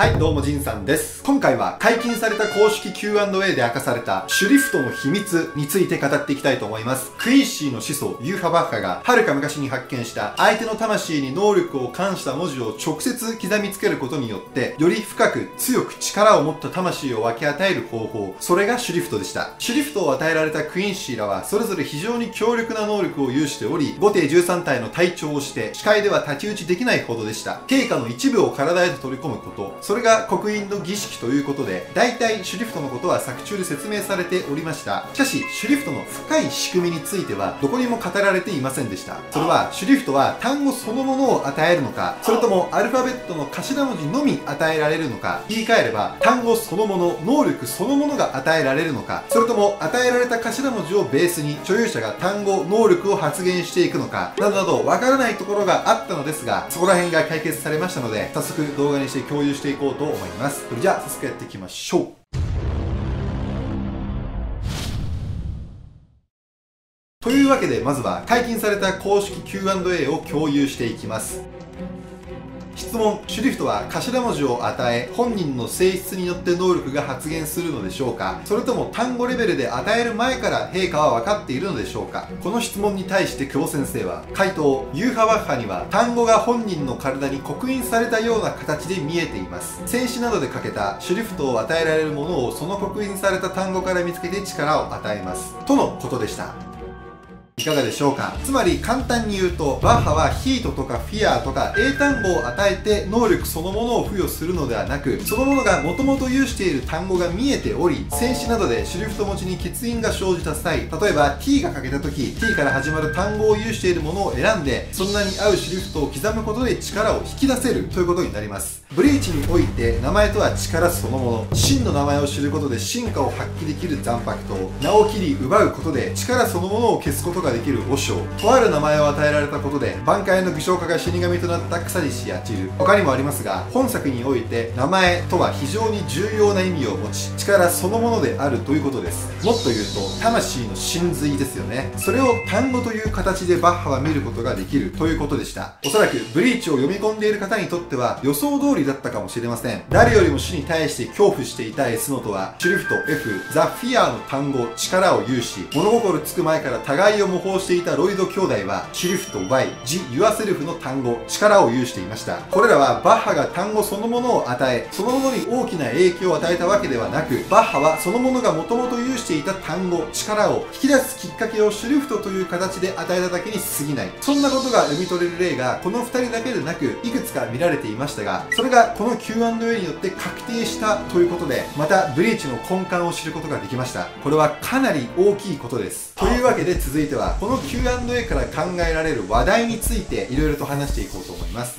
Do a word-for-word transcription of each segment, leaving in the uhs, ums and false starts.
はい、どうも、じんさんです。今回は解禁された公式 キューアンドエー で明かされたシュリフトの秘密について語っていきたいと思います。クイーシーの始祖、ユーファバッハが遥か昔に発見した相手の魂に能力を冠した文字を直接刻みつけることによって、より深く強く力を持った魂を分け与える方法、それがシュリフトでした。シュリフトを与えられたクイーシーらは、それぞれ非常に強力な能力を有しており、ごていじゅうさんたいの隊長をして、視界では太刀打ちできないほどでした。陛下の一部を体へと取り込むこと、それが刻印の儀式ということで、大体シュリフトのことは作中で説明されておりました。しかし、シュリフトの深い仕組みについては、どこにも語られていませんでした。それは、シュリフトは単語そのものを与えるのか、それともアルファベットの頭文字のみ与えられるのか、言い換えれば、単語そのもの、能力そのものが与えられるのか、それとも与えられた頭文字をベースに、所有者が単語、能力を発言していくのか、などなどわからないところがあったのですが、そこら辺が解決されましたので、早速動画にして共有していきます。行こうと思います。それじゃあ早速やっていきましょう。というわけでまずは解禁された公式 キューアンドエー を共有していきます。質問、シュリフトは頭文字を与え、本人の性質によって能力が発現するのでしょうか？それとも単語レベルで与える前から陛下は分かっているのでしょうか？この質問に対して久保先生は、回答、ユーファバッハには単語が本人の体に刻印されたような形で見えています。戦死などで欠けたシュリフトを与えられるものをその刻印された単語から見つけて力を与えます。とのことでした。いかがでしょうか。つまり簡単に言うと、バッハはヒートとかフィアとか英単語を与えて能力そのものを付与するのではなく、そのものがもともと有している単語が見えており、戦死などでシュリフト持ちに欠員が生じた際、例えば t が欠けた時、t から始まる単語を有しているものを選んで、そんなに合うシュリフトを刻むことで力を引き出せるということになります。ブリーチにおいて名前とは力そのもの、真の名前を知ることで進化を発揮できる斬白刀、名を切り奪うことで力そのものを消すことができる和尚、とある名前を与えられたことで挽回の具象化が死神となった鎖師やちる、他にもありますが、本作において名前とは非常に重要な意味を持ち、力そのものであるということです。もっと言うと魂の真髄ですよね。それを単語という形でバッハは見ることができるということでした。おそらくブリーチを読み込んでいる方にとっては予想通りだったかもしれません。誰よりも死に対して恐怖していた S のとは、シュリフト F ザ・フィアの単語力を有し、物心つく前から互いを模倣していたロイド兄弟は、シュリフト Y ジ・ユアセルフの単語力を有していました。これらはバッハが単語そのものを与え、そのものに大きな影響を与えたわけではなく、バッハはそのものがもともと有していた単語力を引き出すきっかけをシュリフトという形で与えただけに過ぎない。そんなことが読み取れる例がこのふたりだけでなく、いくつか見られていましたが、それがこの キューアンドエー によって確定したということで、またブリーチの根幹を知ることができました。これはかなり大きいことです。というわけで続いてはこの キューアンドエー から考えられる話題についていろいろと話していこうと思います。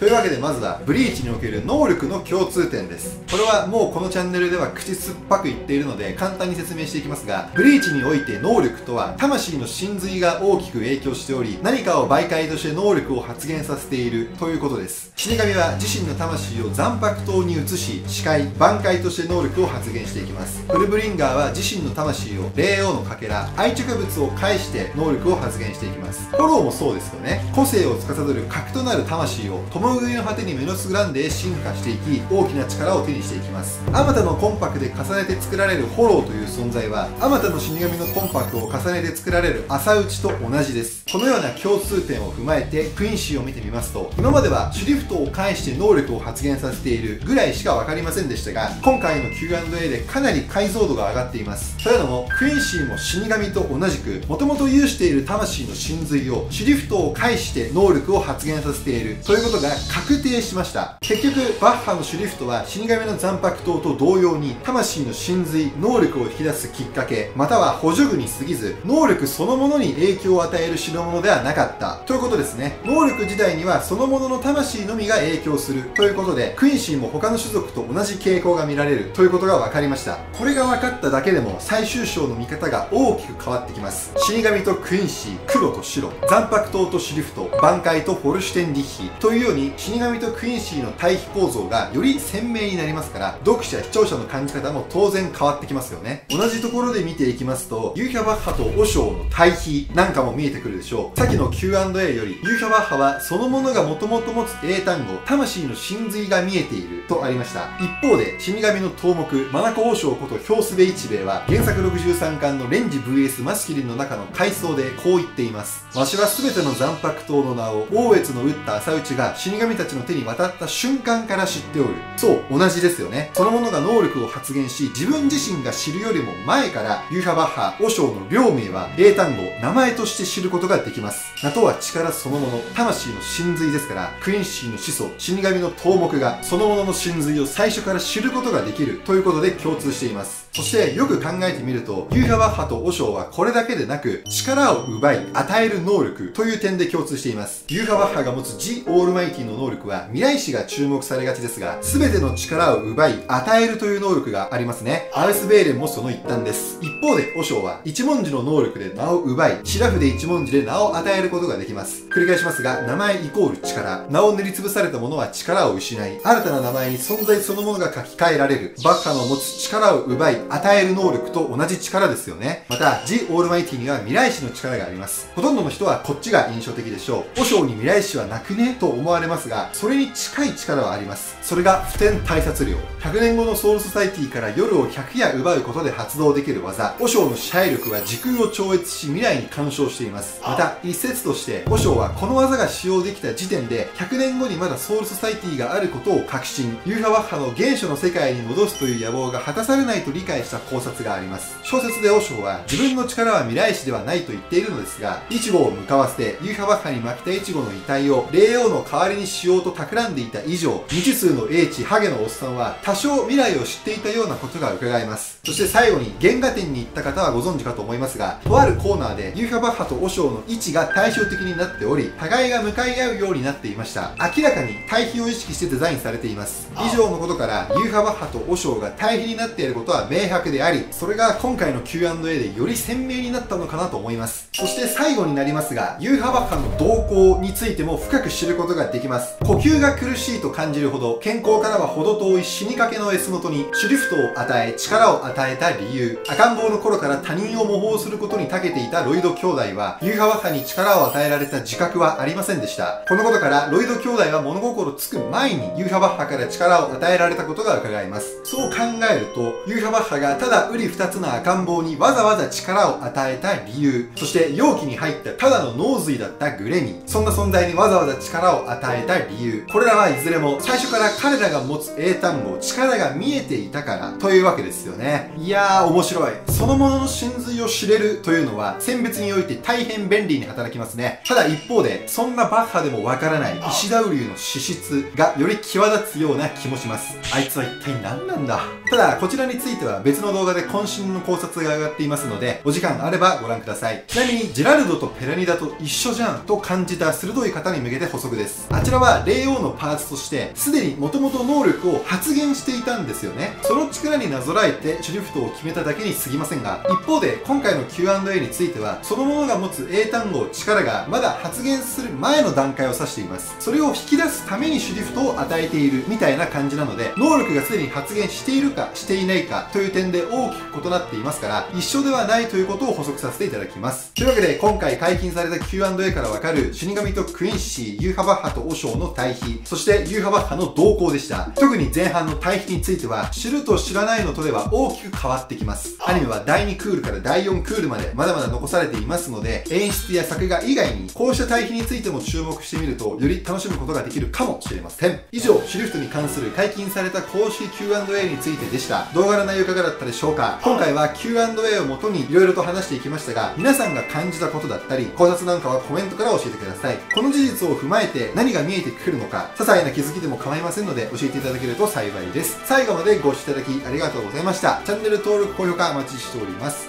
というわけでまずはブリーチにおける能力の共通点です。これはもうこのチャンネルでは口酸っぱく言っているので簡単に説明していきますが、ブリーチにおいて能力とは魂の真髄が大きく影響しており、何かを媒介として能力を発現させているということです。死神は自身の魂を斬白刀に移し、視界挽回として能力を発現していきます。フルブリンガーは自身の魂を霊凰のかけら愛着物を介して能力を発現していきます。フォローもそうですよね。個性を司る核となる魂をこの上の果てにメノスグランデへ進化していき、大きな力を手にしていきます。あまたのコンパクで重ねて作られるホローという存在は、あまたの死神のコンパクを重ねて作られる朝打ちと同じです。このような共通点を踏まえてクイーシーを見てみますと、今まではシュリフトを介して能力を発現させているぐらいしか分かりませんでしたが、今回の キューアンドエー でかなり解像度が上がっています。というのもクイーシーも死神と同じくもともと有している魂の真髄をシュリフトを介して能力を発現させているということが確定しました。結局バッハのシュリフトは死神の斬白刀と同様に魂の真髄能力を引き出すきっかけ、または補助具に過ぎず能力そのものに影響を与える代物ではなかったということですね。能力自体にはそのものの魂のみが影響するということで、クイーシーも他の種族と同じ傾向が見られるということが分かりました。これが分かっただけでも最終章の見方が大きく変わってきます。死神とクイーシー、黒と白、斬白刀とシュリフト、挽回とホルシュテンリッヒというようにに死神とクインシーの対比構造がより鮮明になりますから、読者、視聴者の感じ方も当然変わってきますよね。同じところで見ていきますと、ユーヒャバッハと和尚の対比なんかも見えてくるでしょう。さっきの キューアンドエー より、ユーヒャバッハはそのものがもともと持つ英単語、魂の真髄が見えているとありました。一方で、死神の頭目、マナコ和尚ことヒョウスベ一兵衛は、原作ろくじゅうさんかんのレンジ ブイエス マスキリンの中の回想でこう言っています。わしはすべての残白刀の名を、大越の打った朝打ちが死神たちの手に渡った瞬間から知っておる。そう、同じですよね。そのものが能力を発現し、自分自身が知るよりも前から、ユーヒャバッハ、和尚の両名は、英単語、名前として知ることができます。名とは力そのもの、魂の真髄ですから、クインシーの始祖、死神の頭目が、そのものの真髄を最初から知ることができるということで共通しています。そして、よく考えてみると、ユーヒャバッハと和尚はこれだけでなく、力を奪い、与える能力という点で共通しています。ユーヒャバッハが持つジ・オールマイティの能力は、未来史が注目されがちですが、すべての力を奪い、与えるという能力がありますね。アウスベーレンもその一端です。一方で、和尚は、一文字の能力で名を奪い、シラフで一文字で名を与えることができます。繰り返しますが、名前イコール力。名を塗りつぶされたものは力を失い、新たな名前に存在そのものが書き換えられる。バッハの持つ力を奪い、与える能力と同じ力ですよね。また、ジ・オールマイティには未来史の力があります。ほとんどの人はこっちが印象的でしょう。和尚に未来史はなくねと思われますが、それに近い力はあります。それが、普天対殺令。ひゃくねんごのソウルソサイティから夜をひゃく夜奪うことで発動できる技、和尚の支配力は時空を超越し未来に干渉しています。また、一説として、和尚はこの技が使用できた時点で、ひゃくねんごにまだソウルソサイティがあることを確信、ユーヒャバッハの原初の世界に戻すという野望が果たされないと理解した考察があります。小説で和尚は、自分の力は未来史ではないと言っているのですが、イチゴを向かわせて、ユーヒャバッハに負けたイチゴの遺体を、霊凰の代わりにしようと企んでいた以上、未知数の英知ハゲのおっさんは、多少未来を知っていたようなことが伺えます。そして最後に、原画展に行った方はご存知かと思いますが、とあるコーナーで、ユーヒャバッハと和尚の位置が対照的になっており、互いが向かい合うようになっていました。明らかに対比を意識してデザインされています。以上のことから、ユーヒャバッハと和尚が対比になっていることは明白であり、それが今回の キューアンドエー でより鮮明になったのかなと思います。そして最後になりますが、ユーヒャバッハの動向についても深く知ることができます。呼吸が苦しいと感じるほど、健康からは程遠い死にかけの S 元に、主リフトを与え、力を与えた理由。赤ん坊の頃から他人を模倣することに長けていたロイド兄弟は、ユーヒャバッハに力を与えられた自覚はありませんでした。このことから、ロイド兄弟は物心つく前にユーヒャバッハから力を与えられたことが伺えます。そう考えると、ユーヒャバッハがただ瓜二つの赤ん坊にわざわざ力を与えた理由。そして、容器に入ったただの脳髄だったグレミ。そんな存在にわざわざ力を与えた理由。これらはいずれも最初から彼らが持つ英単語、力が見えていたからというわけですよね。いやー面白い。そのものの真髄を知れるというのは選別において大変便利に働きますね。ただ一方で、そんなバッハでもわからない石田雨竜の資質がより際立つような気もします。あいつは一体何なんだ。ただ、こちらについては別の動画で渾身の考察が上がっていますので、お時間あればご覧ください。ちなみに、ジェラルドとペラニダと一緒じゃんと感じた鋭い方に向けて補足です。あちらは霊凰のパーツとして、すでに元々能力を発現していたんですよね。その力になぞらえて、主リフトを決めただけに過ぎませんが、一方で、今回の キューアンドエー については、そのものが持つ英単語、力がまだ発現する前の段階を指しています。それを引き出すために主リフトを与えているみたいな感じなので、能力がすでに発現しているかしていないかという点で大きく異なっていますから、一緒ではないということを補足させていただきます。というわけで、今回解禁された キューアンドエー からわかる、死神とクインシー、ユーヒャバッハと和尚の対比、そしてユーヒャバッハの動向でした。特に前半の対比については、知ると知らないのとでは大きく変わってきます。アニメはだいにクールからだいよんクールまでまだまだ残されていますので、演出や作画以外に、こうした対比についても注目してみると、より楽しむことができるかもしれません。以上、主リフトに関する解禁された公式 キューアンドエー についてでした。動画の内容いかがだったでしょうか。今回は キューアンドエー をもとに色々と話していきましたが、皆さんが感じたことだったり、考察なんかはコメントから教えてください。この事実を踏まえて何が見えてくるのか、些細な気づきでも構いませんので教えていただけると幸いです。最後までご視聴いただきありがとうございました。チャンネル登録、高評価お待ちしております。